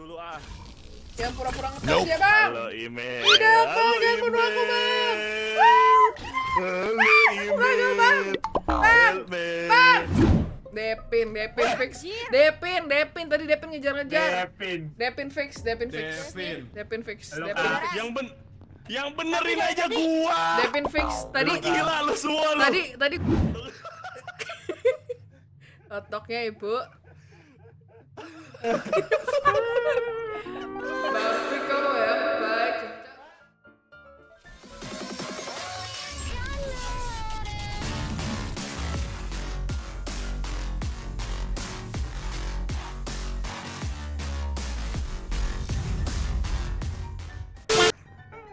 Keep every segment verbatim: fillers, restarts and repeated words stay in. dulu ah. Jangan pura-pura ngetes nope. ya bang. Halo Ime. Tidak bang, jangan bunuh aku bang. Halo bang. Bang, bang. Depin, Depin fix. Depin, Depin tadi Depin ngejar-ngejar. Depin. Depin fix, Depin fix. Depin, Depin fix. Depin. Yang ben yang benerin aja gua. Depin fix tadi. Gila lu semua lu. Tadi tadi otaknya ibu. Tapi kalau ya baik.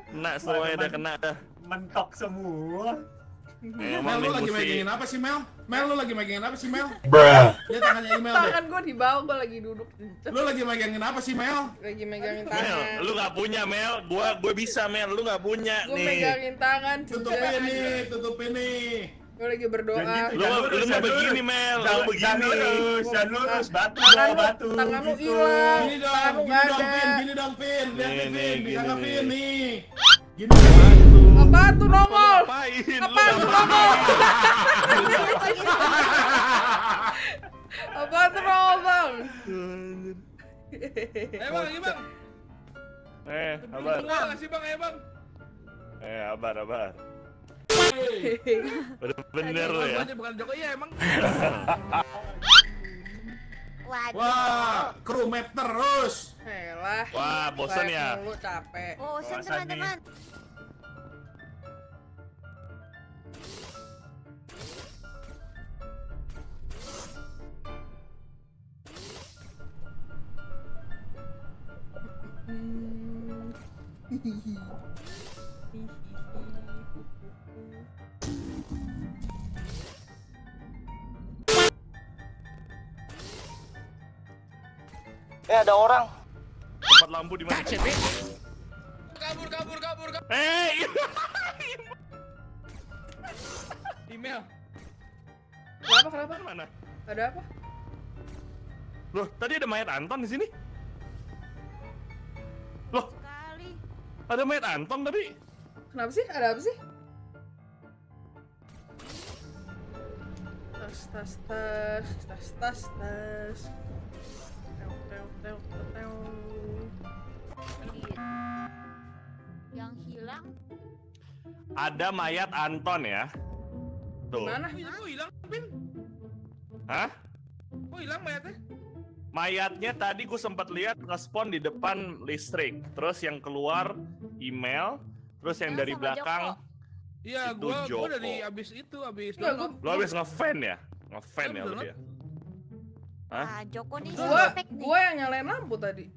Kena semuanya udah kena dah. Mentok semua. Eh, Mel, lu lagi megangin apa sih Mel? Mel, lu lagi megangin apa sih Mel? Bruh. Dia tangannya email deh. Tangan gue di bawah, gue lagi duduk. Lu lagi megangin apa sih Mel? Lagi megangin tangan. Mel, lu gak punya Mel. Gue gue bisa Mel, lu gak punya gua nih. Gue megangin tangan. Tutupin nih, tutupin nih. Gue lagi berdoa. Lu lu mau begini Mel, lu begini. Dan lurus, batu dong, batu. Tangan lu hilang. Gini dong, gini dong Pin, gini dong Pin. Lihat Pin, bisa gak Pin nih. Gini dong. Apaan tuh nongol? Apaan tuh nongol? Apaan tuh nongol bang? Eh bang, ayo bang. Eh, abar. Kasih bang, ayo bang. Eh, abar, abar. Bener-bener lo ya. Bukan Jokowi ya emang. Wah, kru map terus. Helah. Wah, bosan ya. Lu capek. Bosan teman-teman. Eh, ada orang. Tempat lampu di mana? Kabur, kabur, kabur, kabur. Hey. Email. Kenapa, kenapa? Mana? Ada apa? Loh, tadi ada mayat Anton di sini. Loh, sekali. Ada mayat Anton tadi. Kenapa sih? Ada apa sih? Tas, tas, tas, tas, tas, tas. Teo, teo, teo, teo. Yang hilang. Ada mayat Anton ya. Tuh. Mana? Kok hilang, Pin? Hah? Kok hilang mayatnya? Mayatnya tadi gue sempat lihat respon di depan listrik, terus yang keluar email, terus yang ya, dari belakang iya gue gue dari abis itu abis ya, gua... lo abis ngefan ya ngefan ya, ya lo dia ah Joko nih gue gue yang nyalain lampu tadi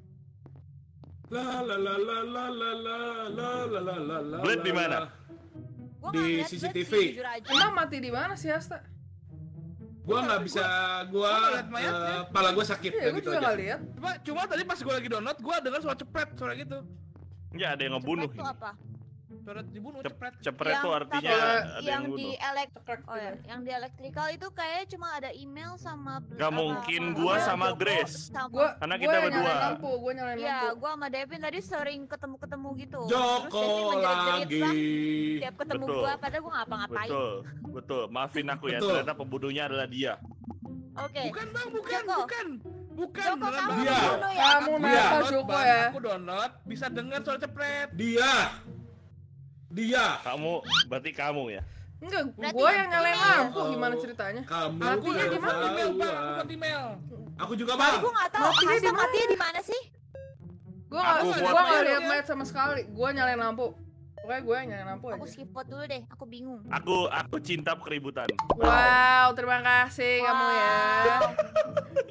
la la la la la la la la la la la Blade di mana di C C T V emang mati di mana sih Asta? Gua nggak bisa, gua uh, pala gua sakit ya, gitu aja. Lihat. Cuma, cuma tadi pas gua lagi download, gua dengar suara cepret, suara gitu. Ya ada yang ngebunuh. Cepret itu apa? Suara dibunuh Cep cepret. Cepret itu artinya ada yang, yang di elektrik. Oh ya, yang di elektrikal itu kayaknya cuma ada email sama. Gak mungkin gua sama Grace. Gua, karena kita gua berdua. Lampu, gua nyalain lampu. Ya, gua sama Devin tadi sering ketemu-ketemu gitu. Joko lagi. Tiap ketemu betul. Gua, padahal gua ngapa-ngapain. Betul, betul. Maafin aku ya, betul. Ternyata pembunuhnya adalah dia. Oke. Okay. Bukan bang, bukan, Joko. bukan. Bukan Joko, kamu dia. Bunuh, ya? Kamu nakal Joko ya. Aku download, bisa dengar suara cepret. Dia. Dia, kamu berarti kamu ya? Enggak, gue yang nyalain lampu. Oh, gimana ceritanya? Kamu matinya di mana? Email, bang. Aku buat email. Aku juga, Bang. Aku enggak tahu matinya, matinya di mana sih? Gua gua enggak lihat mayat sama sekali. Gua nyalain lampu. Pokoknya gue yang nyalain lampu aku aja. Aku skip vote dulu deh, aku bingung. Aku aku cinta keributan. Wow, terima kasih wow. kamu ya.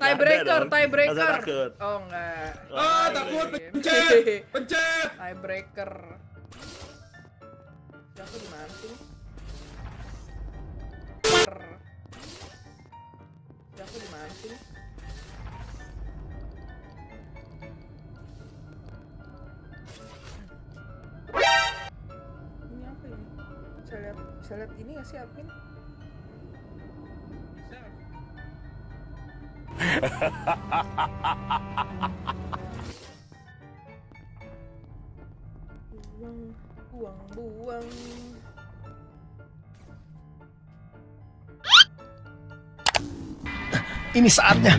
Tiebreaker, tiebreaker. Oh, enggak. Oh, takut pencet. Pencet. Tiebreaker. Aku gimana sih? Aku gimana sih? Ini apa ini? Bisa lihat, bisa lihat ini nggak sih Alvin? Bisa. yang ini saatnya.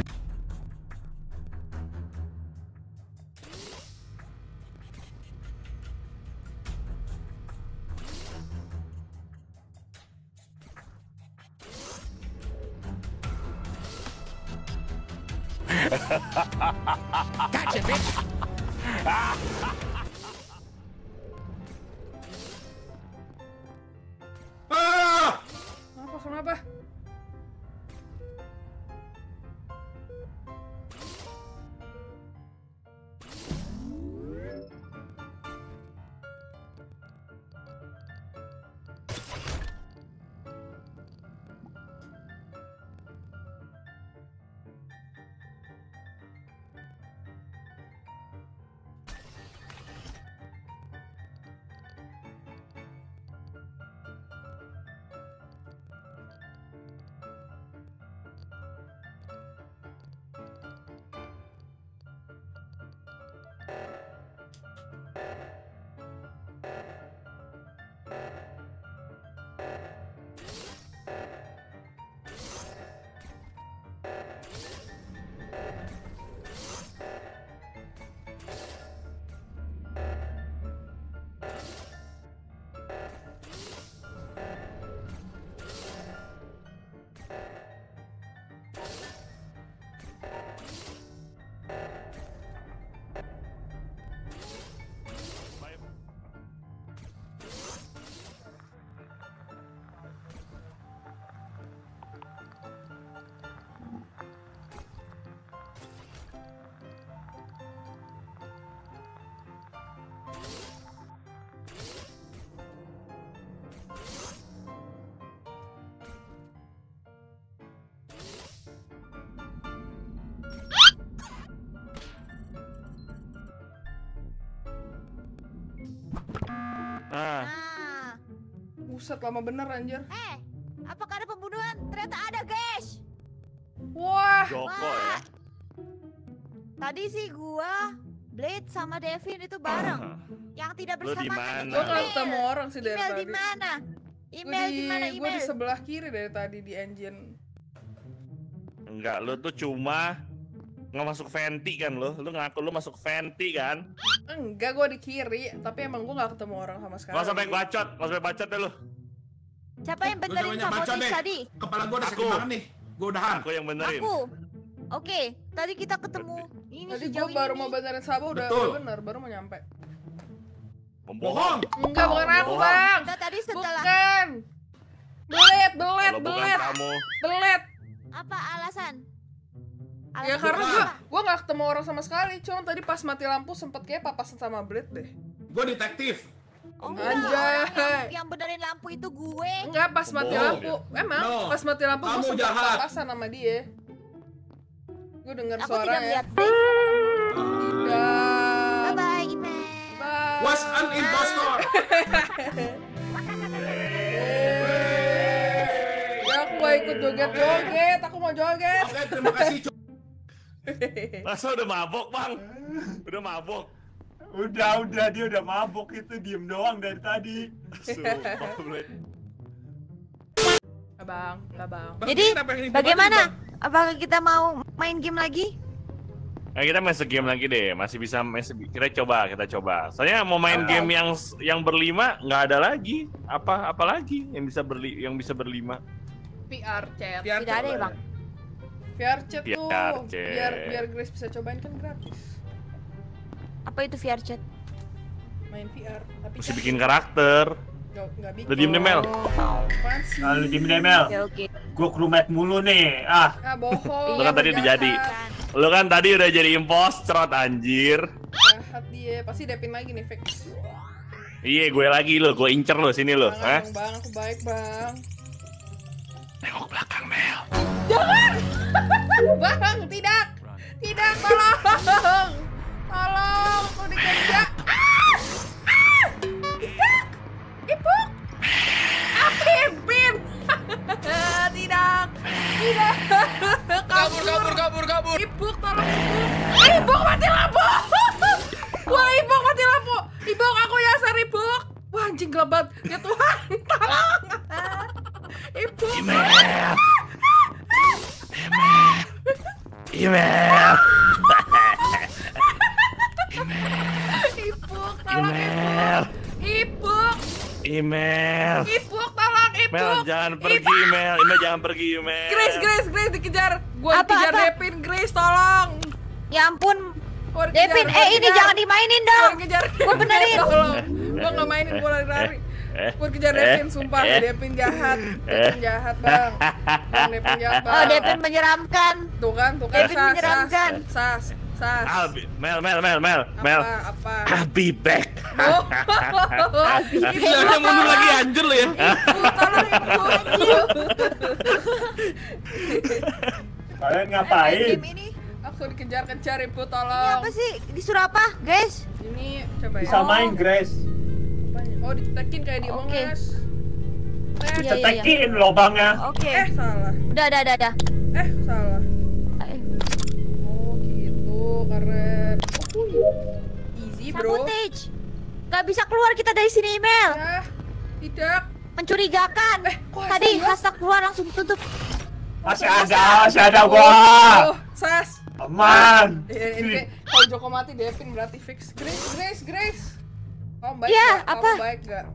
Gotcha, bitch. Nah. Ah. Buset, lama bener anjir. Eh, apakah ada pembunuhan? Ternyata ada, guys. Wah. Joko, wah. Ya? Tadi sih gua, Blade sama Devin itu bareng. Uh. Yang tidak bersamaan. Gua kalau ketemu orang sih dari email tadi. Email di mana? Email di mana? Email. Gua di sebelah kiri dari tadi di engine. Enggak, lu tuh cuma nggak masuk venti kan lo, lu ngaku lu masuk venti kan? Enggak, gua di kiri, tapi emang gua nggak ketemu orang sama sekali. Lo sampai bacot, lo sampai bacot deh lo. Siapa yang benerin sabotis tadi? Kepala gua udah sakit banget nih, gua udahan. Aku yang benerin. Aku. Oke, okay, tadi kita ketemu. Ini tadi gua baru ini. mau benerin sabo udah, udah bener, baru mau nyampe. Pembohong. Enggak, bukan aku bang. Kita tadi setelah. Bukan. Belet, belet, belet. Belet. Apa alasan? Alam ya karena gua, gua gak ketemu orang sama sekali. Cuma tadi pas mati lampu sempet kayak papasan sama Blade deh. Gua detektif. Oh, enggak, yang, yang benerin lampu itu gue. Enggak, pas mati oh, lampu ya. Emang, no. pas mati lampu Kamu gua sempet jahat. papasan sama dia. Gua denger Aku suara tidak ya Tidak Bye-bye, Iman Bye. Was an impostor. Ya aku gak ikut joget-joget, aku mau joget. Oke, terima kasih. Masa udah mabok bang? Udah mabok? Udah, udah, dia udah mabok itu, diem doang dari tadi. Abang, abang. Jadi, bagaimana? Apakah kita mau main game lagi? Nah, kita masuk game lagi deh, masih bisa, masih, kita coba, kita coba. Soalnya mau main game yang yang berlima nggak ada lagi. Apa, apa lagi yang bisa berli, yang bisa berlima? V R chat. Tidak ada ya bang. V R chat tuh, biar biar Grace bisa cobain kan gratis. Apa itu V R chat? Main V R, tapi mesti bikin karakter. Enggak bikin. Lu diem deh Mel. Apaan sih? Lu diem deh Mel. Oke, oke. Gua crewmate mulu nih. Ah. Ah, bohong. Lu kan tadi udah jadi. Lu kan tadi udah jadi impostor anjir. Jahat dia, pasti depin lagi nih fix. Iya, gue lagi lo, gue incer lo sini lo, hah? Bang, aku baik, Bang. Nengok belakang Mel. Jangan! Bang, tidak! Tidak, tolong! Tolong, aku dikejar. Ah! Ah! Ipuk! Ipuk! Apipin! Tidak! Tidak! Kabur, kabur, kabur, kabur! Ipuk, tolong Ipuk! Ipuk, mati lampu! Wah, Ipuk, mati lampu! Ipuk, aku nyasar Ipuk! Wah, anjing gelap banget. Lihat Gimel. Ipuk, tolong Ipuk. Ipuk. Email. Ipuk, tolong Ipuk. Mel, jangan pergi Mel. Email jangan pergi Mel. Grace, Grace, Grace dikejar. Gua dikejar Devin, Grace tolong. Ya ampun. Devin, eh ini jangan dimainin dong. Gua benerin. Gua nggak mainin, gua lari-lari. Gue kejar Devin, sumpah, Devin jahat, Devin jahat bang, Devin jahat bang. Oh, Devin menyeramkan. Tuh kan, tuh kan, sas, menyeramkan. Sas, sas. Mel, Mel, Mel, Mel, Mel. Apa? I'll be back. Gila, udah mundur lagi, anjir lo ya. Kalian ngapain? Aku dikejar-kejar, Ibu, tolong. Ini apa sih? Disuruh apa, guys? Ini, coba ya. Disamain, Grace. Oh, ditekin kayak di Among Us. Ditekin lubangnya. Oke. Eh, salah. Udah, udah, udah, udah. Eh, salah. Oh, gitu. Keren. Easy, bro. Sabotage. Gak bisa keluar kita dari sini, Mel. Ya, tidak. Mencurigakan. Eh, tadi hashtag keluar langsung tutup. Masih ada, masih ada gua. Sas. Aman. Ini kalau Joko mati, Devin berarti fix. Grace, Grace, Grace. Kamu baik ya, gak? Apa? Kamu baik gak?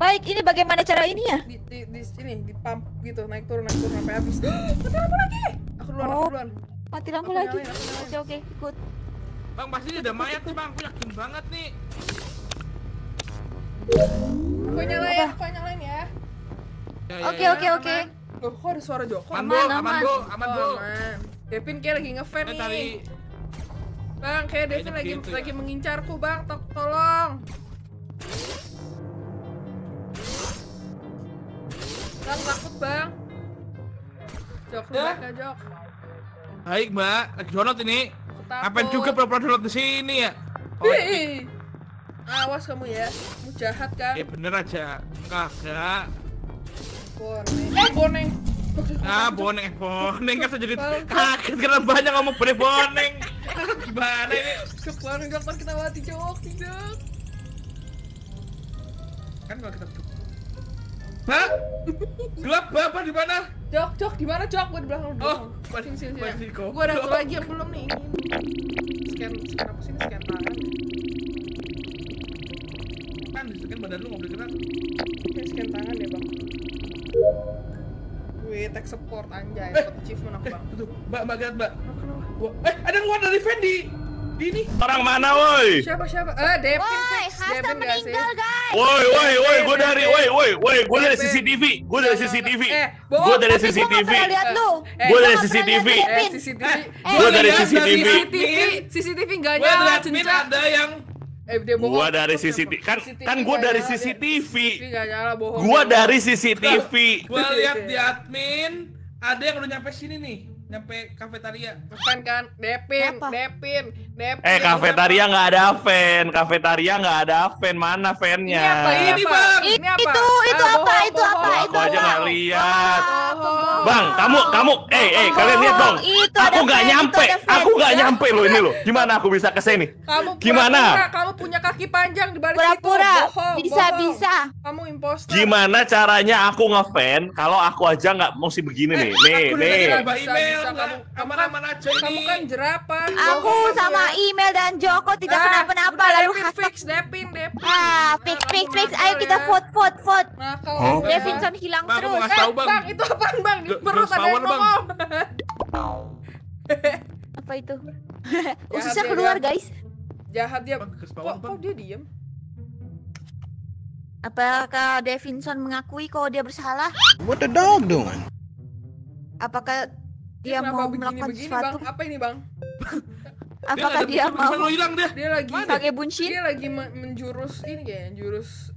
Baik, ini bagaimana cara ini ya? Di, di, di sini, di pump gitu, naik turun, naik turun sampai habis. Mati lampu lagi! Aku duluan, oh, aku duluan. Mati lampu aku lagi? Nyalain, nyalain. Oke, oke, ikut. Bang, pasti ada mayat nih bang, aku yakin banget nih. Aku nyalain, apa? Aku nyalain ya. Ya, ya oke, ya, oke, oke. Loh, kok ada suara Joko? Aman, aman, aman, aman, bro, aman, bro. Oh, aman. Devin kayak lagi nge-fan nih. Tari. Bang, kayak Devin lagi gitu, lagi ya, mengincarku, Bang. To tolong. Bang, takut, Bang. Jok, ya? Mbak, Jok. Baik, Mbak. Lagi download ini. Apain juga pura-pura download di sini ya? Oh, hei. Awas kamu ya. Kamu jahat kan? Ya bener aja. Kagak. Boneng. Eh, boneng. Ah, boneng, boneng kan jadi kaget karena banyak ngomong boneng-boneng. Gimana ini? Keluar dong, pas kita mati Jok, Jok. Kan kalau kita hah? Gelap apa di mana? Jok, Jok, di mana Jok? Gua di belakang dulu. Oh, sini sini. Gua ada satu lagi yang belum nih ini. Scan, scan aku sini, scan tangan. Kan scan badan lu enggak boleh gerak. Oke, scan tangan deh, Bang. Wih, tech support anjay, eh, top achievement aku bang. Tuh, mbak, mbak, lihat mbak. Wah, eh, ada keluar dari fan di, di ini. Orang mana, woi? Siapa, siapa? Eh, Devin. Woi, Hasan meninggal, guys. Woi, woi, woi, gue dari, woi, woi, woi, gue dari C C T V, gue dari C C T V, gue dari C C T V, gue dari C C T V, gue dari C C T V, C C T V nggak ada, ada yang. Eh, gua dari C C T V, kan, kan gua dari C C T V. Gua dari C C T V. Gua lihat di admin, ada yang udah nyampe sini nih, nyampe kafetaria. Fan kan, Devin, Devin, Devin. Eh, kafetaria nggak ada fan, kafetaria nggak ada fan, mana fannya? Ini apa? Ini bang, ini apa? Itu, itu apa? Itu apa? Aku aja nggak lihat. Bang, kamu, kamu, eh, eh, kalian lihat dong. Aku nggak nyampe, aku nggak nyampe loh ini loh. Gimana aku bisa kesini? Gimana? Kamu punya kaki panjang di balik itu. Pura-pura, bisa-bisa. Kamu imposter. Gimana caranya aku ngefan? Kalau aku aja nggak mesti begini nih, nih, nih. Kamu aman-aman aja ini. Kamu kan jerapah. Aku sama Email dan Joko tidak kenapa-napa. Lalu hashtag Devin, Devin. Ah, fix, fix, fix. Ayo kita vote, vote, vote. Devinson hilang terus. Eh, bang, itu apaan bang? Perut ada yang ngomong. Apa itu? Ususnya keluar guys. Jahat dia. Kok dia diem? Apakah Devinson mengakui kalau dia bersalah? What the dog doing? Apakah dia mau melakukan sesuatu? Apa ini bang? Apakah dia mau? Dia lagi pakai buncit. Dia lagi menjurus ini kayaknya, jurus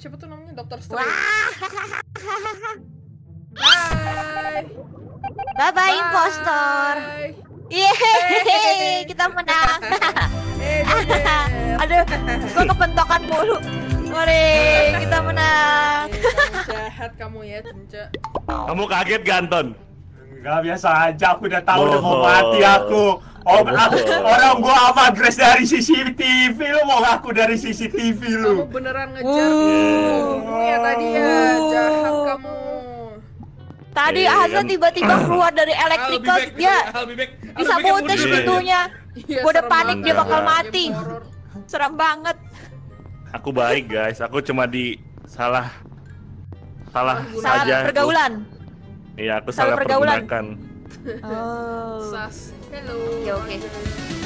siapa tuh namanya, Dokter Strange. Bye bye bye impostor. Yeay, kita menang. Aduh, gua kepentokan mulu. Mari, kita menang. Jahat kamu ya, Cemca. Kamu kaget Ganton? Enggak, biasa aja, aku udah tahu udah mau mati aku. Oh, orang gua apa Grace dari C C T V, lu mau ngaku dari C C T V lu. Kamu beneran ngejar. Iya tadi ya, jahat kamu. Tadi eh, Azza tiba-tiba keluar dari elektrikal, ah, dia bisa botes pintunya. Gue udah panik dia bakal mati. Serem banget. Aku baik guys, aku cuma di salah salah salah saja pergaulan. Iya, aku salah, salah pergaulan. Pergunakan. Oh. Sas. Hello. Oke, oke.